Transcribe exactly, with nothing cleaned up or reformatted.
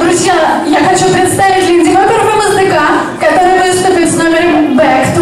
Друзья, я хочу представить Линди Хопперов МСДК, который выступит с номером «Back».